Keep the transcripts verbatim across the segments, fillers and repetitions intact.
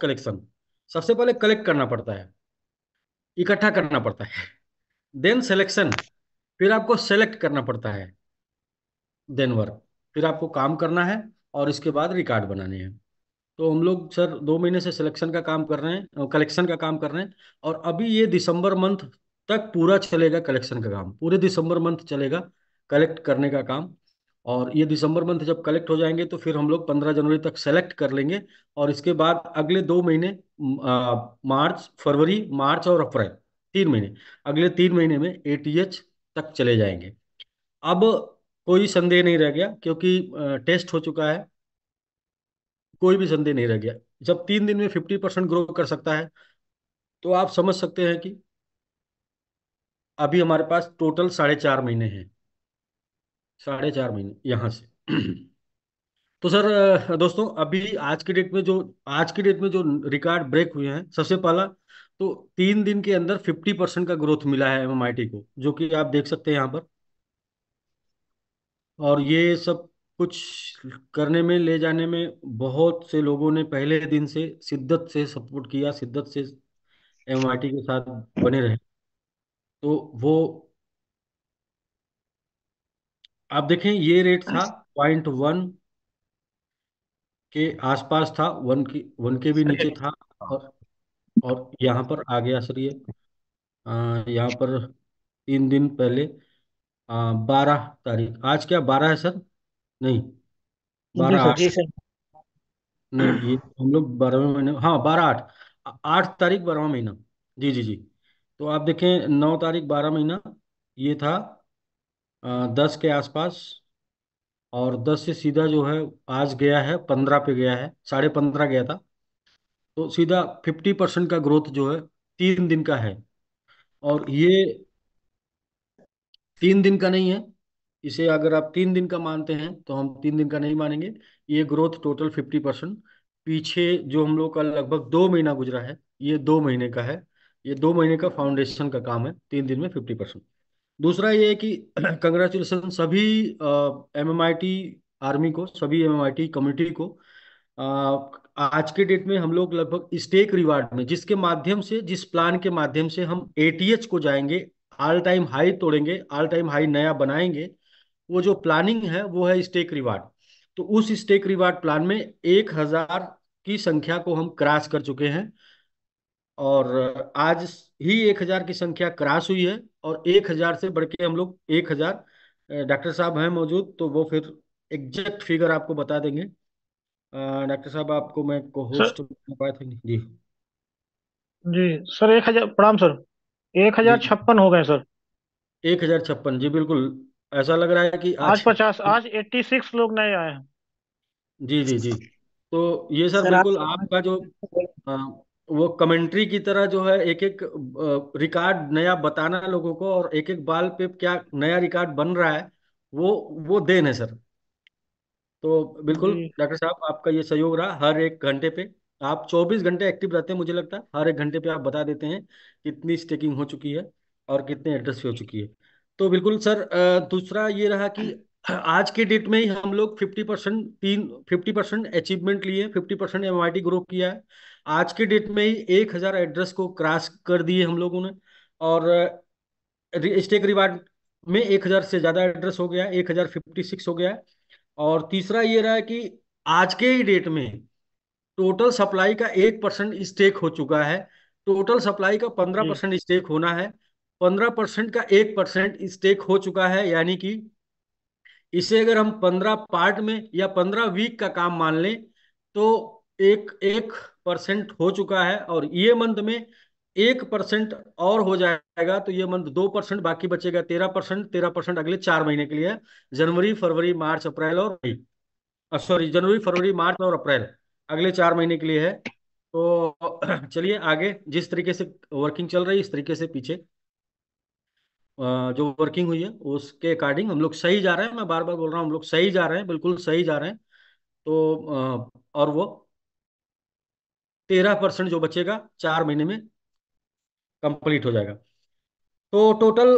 Collection, सबसे पहले collect करना पड़ता है, इकट्ठा करना पड़ता है, देन सिलेक्शन, फिर आपको सेलेक्ट करना पड़ता है, देन वर्क, फिर आपको काम करना है और इसके बाद रिकॉर्ड बनाने हैं। तो हम लोग सर दो महीने से सिलेक्शन का काम कर रहे हैं, कलेक्शन का काम कर रहे हैं, और अभी ये दिसंबर मंथ तक पूरा चलेगा कलेक्शन का काम, पूरे दिसंबर मंथ चलेगा कलेक्ट करने का काम। और ये दिसंबर मंथ जब कलेक्ट हो जाएंगे तो फिर हम लोग पंद्रह जनवरी तक सेलेक्ट कर लेंगे, और इसके बाद अगले दो महीने आ, मार्च, फरवरी, मार्च और अप्रैल, तीन महीने, अगले तीन महीने में एटीएच तक चले जाएंगे। अब कोई संदेह नहीं रह गया क्योंकि आ, टेस्ट हो चुका है, कोई भी संदेह नहीं रह गया। जब तीन दिन में फिफ्टी परसेंट ग्रो कर सकता है तो आप समझ सकते हैं कि अभी हमारे पास टोटल साढ़े चार महीने हैं, साढ़े चार महीने यहाँ से। तो सर दोस्तों अभी आज की डेट में जो आज की डेट में जो रिकॉर्ड ब्रेक हुए हैं, सबसे पहला तो तीन दिन के अंदर फिफ्टी परसेंट का ग्रोथ मिला है एमएमआईटी को, जो कि आप देख सकते हैं यहाँ पर। और ये सब कुछ करने में, ले जाने में बहुत से लोगों ने पहले दिन से शिद्दत से सपोर्ट किया, शिद्दत से एमएमआईटी के साथ बने रहे। तो वो आप देखें, ये रेट था पॉइंट वन के आसपास था, वन के वन के भी नीचे था, और और यहाँ पर आ गया सर ये यह, यहाँ पर तीन दिन पहले बारह तारीख, आज क्या बारह है सर? नहीं बारह आठ नहीं, ये हम लोग बारहवें महीने, हाँ बारह आठ आठ तारीख बारहवा महीना, जी जी जी। तो आप देखें नौ तारीख बारह महीना ये था दस के आसपास, और दस से सीधा जो है आज गया है पंद्रह पे गया है, साढ़े पंद्रह गया था। तो सीधा फिफ्टी परसेंट का ग्रोथ जो है तीन दिन का है, और ये तीन दिन का नहीं है, इसे अगर आप तीन दिन का मानते हैं तो हम तीन दिन का नहीं मानेंगे। ये ग्रोथ टोटल फिफ्टी परसेंट पीछे जो हम लोग का लगभग दो महीना गुजरा है, ये दो महीने का है, ये दो महीने का फाउंडेशन का काम है, तीन दिन में फिफ्टी परसेंट। दूसरा ये है कि कंग्रेचुलेसन सभी एमएमआईटी आर्मी को, सभी एमएमआईटी कम्युनिटी को। आ, आज के डेट में हम लोग लगभग स्टेक रिवार्ड में, जिसके माध्यम से, जिस प्लान के माध्यम से हम एटीएच को जाएंगे, ऑल टाइम हाई तोड़ेंगे, ऑल टाइम हाई नया बनाएंगे, वो जो प्लानिंग है वो है स्टेक रिवार्ड। तो उस स्टेक रिवार्ड प्लान में एक हजार की संख्या को हम क्रॉस कर चुके हैं, और आज ही एक हजार की संख्या क्रॉस हुई है, और एक हजार से बढ़ के हम लोग एक हजार डॉक्टर साहब हैं मौजूद तो वो फिर एग्जैक्ट फिगर आपको बता देंगे। डॉक्टर साहब आपको मैं को होस्ट पाया था जी जी सर, एक हजार प्रणाम सर, एक हजार छप्पन हो गए सर, एक हजार छप्पन जी बिल्कुल। ऐसा लग रहा है कि आज पचास आज एट्टी सिक्स लोग नए आए हैं जी जी जी। तो ये सर बिल्कुल आपका जो वो कमेंट्री की तरह जो है एक एक रिकॉर्ड नया बताना लोगों को, और एक एक बाल पे क्या नया रिकॉर्ड बन रहा है वो वो देन है सर। तो बिल्कुल डॉक्टर साहब आपका ये सहयोग रहा, हर एक घंटे पे आप चौबीस घंटे एक्टिव रहते हैं, मुझे लगता है हर एक घंटे पे आप बता देते हैं कितनी स्टेकिंग हो चुकी है और कितने एड्रेस हो चुकी है। तो बिल्कुल सर दूसरा ये रहा कि आज के डेट में ही हम लोग फिफ्टी परसेंट तीन फिफ्टी परसेंट अचीवमेंट लिए, फिफ्टी परसेंट एमआईटी ग्रो किया है। आज के डेट में ही एक हजार एड्रेस को क्रॉस कर दिए हम लोगों ने, और स्टेक रिवार्ड में एक हजार से ज्यादा एड्रेस हो गया है, एक हजार फिफ्टी सिक्स हो गया है। और तीसरा ये रहा है कि आज के ही डेट में टोटल सप्लाई का एक परसेंट स्टेक हो चुका है, टोटल सप्लाई का पंद्रह परसेंट स्टेक होना है, पंद्रह परसेंट का एक परसेंट स्टेक हो चुका है। यानी कि इसे अगर हम पंद्रह पार्ट में या पंद्रह वीक का काम मान लें तो एक एक परसेंट हो चुका है, और ये मंथ में एक परसेंट और हो जाएगा तो ये मंथ दो परसेंट बाकी बचेगा, तेरह परसेंट तेरह परसेंट अगले चार महीने के लिए, जनवरी फरवरी मार्च अप्रैल और सॉरी जनवरी फरवरी मार्च और अप्रैल अगले चार महीने के लिए है। तो चलिए आगे, जिस तरीके से वर्किंग चल रही है इस तरीके से पीछे जो वर्किंग हुई है उसके अकॉर्डिंग हम लोग सही जा रहे हैं। मैं बार बार बोल रहा हूँ हम लोग सही जा रहे हैं, बिल्कुल सही जा रहे हैं। तो और वो तेरह परसेंट जो बचेगा चार महीने में कंप्लीट हो जाएगा। तो टोटल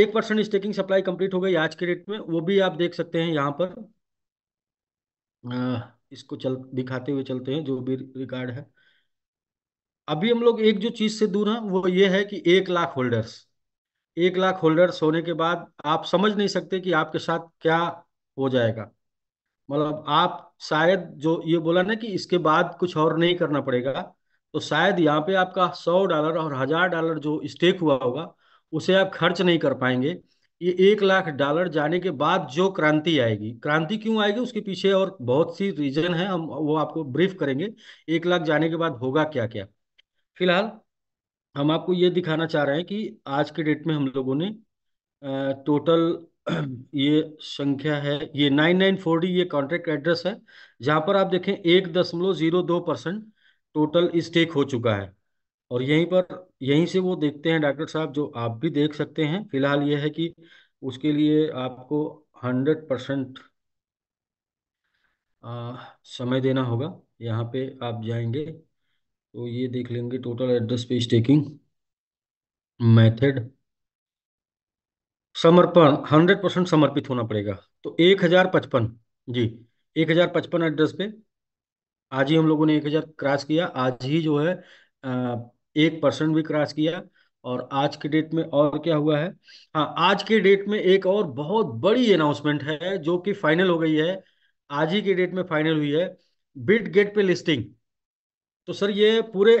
एक परसेंट स्टेकिंग सप्लाई कंप्लीट हो गई आज के डेट में, वो भी आप देख सकते हैं यहाँ पर। इसको चल दिखाते हुए चलते हैं जो भी रिकॉर्ड है। अभी हम लोग एक जो चीज से दूर हैं वो ये है कि एक लाख होल्डर्स एक लाख होल्डर्स होने के बाद आप समझ नहीं सकते कि आपके साथ क्या हो जाएगा। मतलब आप शायद जो ये बोला ना कि इसके बाद कुछ और नहीं करना पड़ेगा, तो शायद यहाँ पे आपका सौ डॉलर और हजार डॉलर जो स्टेक हुआ होगा उसे आप खर्च नहीं कर पाएंगे। ये एक लाख डॉलर जाने के बाद जो क्रांति आएगी, क्रांति क्यों आएगी उसके पीछे और बहुत सी रीजन है, हम वो आपको ब्रीफ करेंगे। एक लाख जाने के बाद होगा क्या क्या। फिलहाल हम आपको ये दिखाना चाह रहे हैं कि आज के डेट में हम लोगों ने टोटल ये संख्या है, ये नाइन नाइन फोर डी ये कॉन्ट्रैक्ट एड्रेस है जहाँ पर आप देखें एक दशमलव जीरो दो परसेंट टोटल स्टेक हो चुका है। और यहीं पर यहीं से वो देखते हैं डॉक्टर साहब, जो आप भी देख सकते हैं। फिलहाल ये है कि उसके लिए आपको हंड्रेड परसेंट समय देना होगा। यहाँ पे आप जाएंगे तो ये देख लेंगे टोटल एड्रेस पे स्टेकिंग मेथड समर्पण हंड्रेड परसेंट समर्पित होना पड़ेगा। तो एक हजार पचपन जी एक हजार पचपन एड्रेस पे आज ही हम लोगों ने एक हजार क्रॉस किया। आज ही जो है एक परसेंट भी क्रॉस किया। और आज के डेट में और क्या हुआ है, हाँ आज के डेट में एक और बहुत बड़ी अनाउंसमेंट है जो कि फाइनल हो गई है, आज ही के डेट में फाइनल हुई है बिटगेट पे लिस्टिंग। तो सर ये पूरे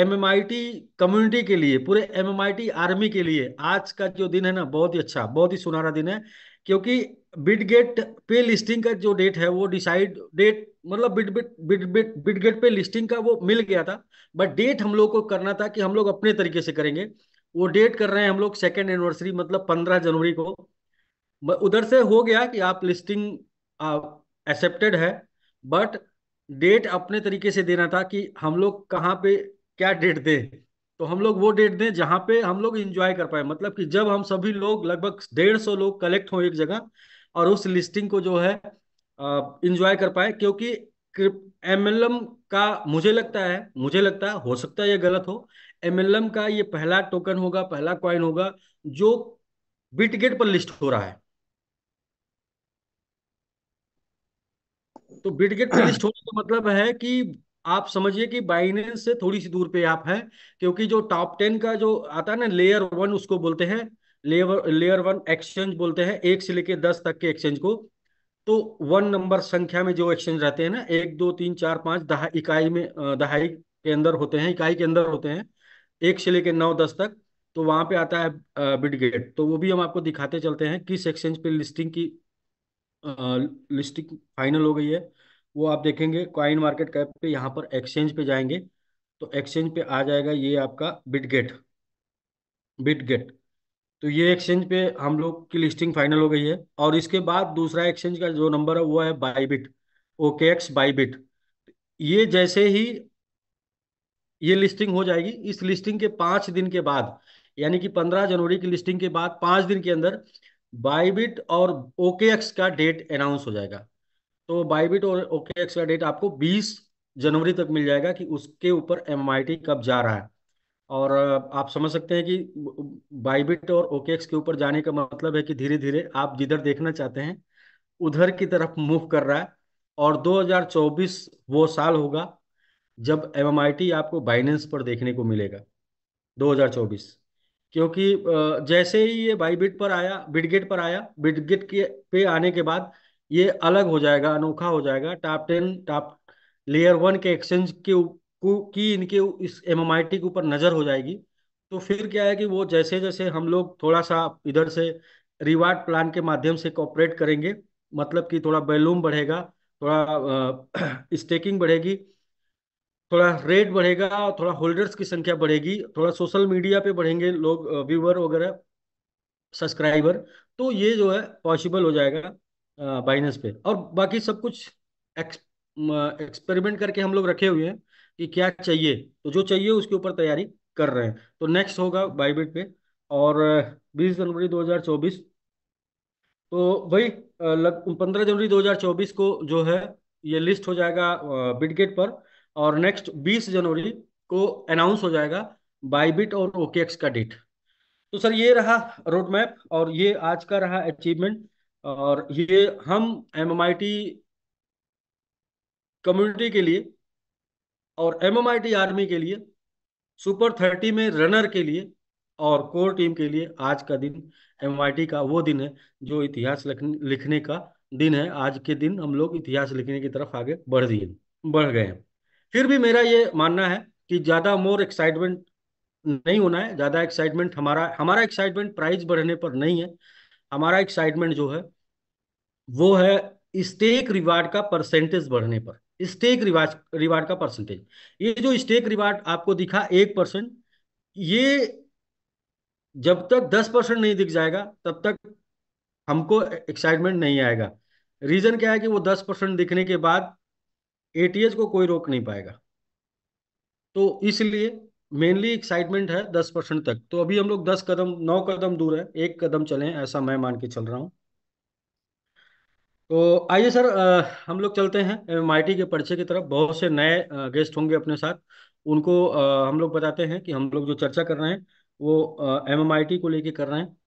एमएमआईटी कम्युनिटी के लिए, पूरे एमएमआईटी आर्मी के लिए आज का जो दिन है ना बहुत ही अच्छा, बहुत ही सुनहरा दिन है, क्योंकि बिटगेट पे लिस्टिंग का जो डेट है वो डिसाइड डेट, मतलब bit bit bit bit Bitget पे लिस्टिंग का वो मिल गया था, बट डेट हम लोग को करना था कि हम लोग अपने तरीके से करेंगे। वो डेट कर रहे हैं हम लोग सेकेंड एनिवर्सरी, मतलब पंद्रह जनवरी को। उधर से हो गया कि आप लिस्टिंग एक्सेप्टेड है, बट डेट अपने तरीके से देना था कि हम लोग कहाँ पे क्या डेट दें। तो हम लोग वो डेट दें जहाँ पे हम लोग एंजॉय कर पाए, मतलब कि जब हम सभी लोग लगभग डेढ़ सौ लोग कलेक्ट हों एक जगह और उस लिस्टिंग को जो है एंजॉय कर पाए। क्योंकि एमएलएम का मुझे लगता है मुझे लगता है हो सकता है ये गलत हो, एमएलएम का ये पहला टोकन होगा, पहला कॉइन होगा जो बिटगेट पर लिस्ट हो रहा है। तो बिटगेट पर लिस्ट होने का मतलब है कि आप समझिए कि बाइनेंस से थोड़ी सी दूर पे आप हैं, क्योंकि जो टॉप टेन का जो आता है ना लेयर वन, उसको बोलते हैं लेयर लेयर वन एक्सचेंज बोलते हैं, एक से लेके दस तक के एक्सचेंज को। तो वन नंबर संख्या में जो एक्सचेंज रहते हैं ना, एक दो तीन चार पाँच दहा इकाई में दहाई के अंदर होते हैं, इकाई के अंदर होते हैं, एक से लेके नौ दस तक, तो वहाँ पे आता है बिटगेट। तो वो भी हम आपको दिखाते चलते हैं किस एक्सचेंज पे लिस्टिंग की लिस्टिंग फाइनल हो गई है। वो आप देखेंगे कॉइन मार्केट कैप पे, यहाँ पर एक्सचेंज पे जाएंगे तो एक्सचेंज पे आ जाएगा ये आपका बिटगेट बिटगेट। तो ये एक्सचेंज पे हम लोग की लिस्टिंग फाइनल हो गई है। और इसके बाद दूसरा एक्सचेंज का जो नंबर है वो है बायबिट, ओकेएक्स बायबिट। ये जैसे ही ये लिस्टिंग हो जाएगी, इस लिस्टिंग के पाँच दिन के बाद, यानी कि पंद्रह जनवरी की लिस्टिंग के बाद पाँच दिन के अंदर बायबिट और ओकेएक्स का डेट अनाउंस हो जाएगा। तो बायबिट और ओकेएक्स का डेट आपको बीस जनवरी तक मिल जाएगा कि उसके ऊपर एमआईटी कब जा रहा है। और आप समझ सकते हैं कि बायबिट और ओकेएक्स के ऊपर जाने का मतलब है कि धीरे धीरे आप जिधर देखना चाहते हैं उधर की तरफ मूव कर रहा है। और दो हज़ार चौबीस वो साल होगा जब एमआईटी आपको बाइनेंस पर देखने को मिलेगा दो हज़ार चौबीस, क्योंकि जैसे ही ये बायबिट पर आया, बिटगेट पर आया, बिटगेट के पे आने के बाद ये अलग हो जाएगा, अनोखा हो जाएगा। Top ten top layer one के एक्सचेंज के की इनके इस एमएमआईटी के ऊपर नज़र हो जाएगी। तो फिर क्या है कि वो जैसे जैसे हम लोग थोड़ा सा इधर से रिवार्ड प्लान के माध्यम से कॉपरेट करेंगे, मतलब कि थोड़ा वॉल्यूम बढ़ेगा, थोड़ा स्टेकिंग बढ़ेगी, थोड़ा रेट बढ़ेगा, थोड़ा होल्डर्स की संख्या बढ़ेगी, थोड़ा सोशल मीडिया पे बढ़ेंगे लोग, व्यूअर वगैरह सब्सक्राइबर। तो ये जो है पॉसिबल हो जाएगा बाइनेंस पे। और बाकी सब कुछ एक्स, एक्सपेरिमेंट करके हम लोग रखे हुए हैं कि क्या चाहिए, तो जो चाहिए उसके ऊपर तैयारी कर रहे हैं। तो नेक्स्ट होगा बायबिट पे और बीस जनवरी दो हज़ार चौबीस, तो वही पंद्रह जनवरी दो हज़ार चौबीस को जो है ये लिस्ट हो जाएगा बिटगेट पर, और नेक्स्ट बीस जनवरी को अनाउंस हो जाएगा बायबिट और ओकेएक्स का डेट। तो सर ये रहा रोड मैप और ये आज का रहा अचीवमेंट। और ये हम एमएमआईटी कम्युनिटी के लिए और एमएमआईटी आर्मी के लिए, सुपर थर्टी में रनर के लिए और कोर टीम के लिए आज का दिन एमएमआईटी का वो दिन है जो इतिहास लिखने का दिन है। आज के दिन हम लोग इतिहास लिखने की तरफ आगे बढ़ दिए बढ़ गए हैं। फिर भी मेरा ये मानना है कि ज़्यादा मोर एक्साइटमेंट नहीं होना है। ज़्यादा एक्साइटमेंट हमारा हमारा एक्साइटमेंट प्राइस बढ़ने पर नहीं है। हमारा एक्साइटमेंट जो है वो है स्टेक रिवार्ड का परसेंटेज बढ़ने पर। स्टेक रिवार्ड रिवार्ड का परसेंटेज, ये जो स्टेक रिवार्ड आपको दिखा एक परसेंट, ये जब तक दस परसेंट नहीं दिख जाएगा तब तक हमको एक्साइटमेंट नहीं आएगा। रीजन क्या है कि वो दस परसेंट दिखने के बाद एटीएच को कोई रोक नहीं पाएगा, तो इसलिए मेनली एक्साइटमेंट है दस परसेंट तक। तो अभी हम लोग दस कदम नौ कदम दूर है, एक कदम चले हैं ऐसा मैं मान के चल रहा हूँ। तो आइए सर आ, हम लोग चलते हैं एमआईटी के परिचय की तरफ। बहुत से नए गेस्ट होंगे अपने साथ, उनको आ, हम लोग बताते हैं कि हम लोग जो चर्चा कर रहे हैं वो एमएमआईटी को लेके कर रहे हैं।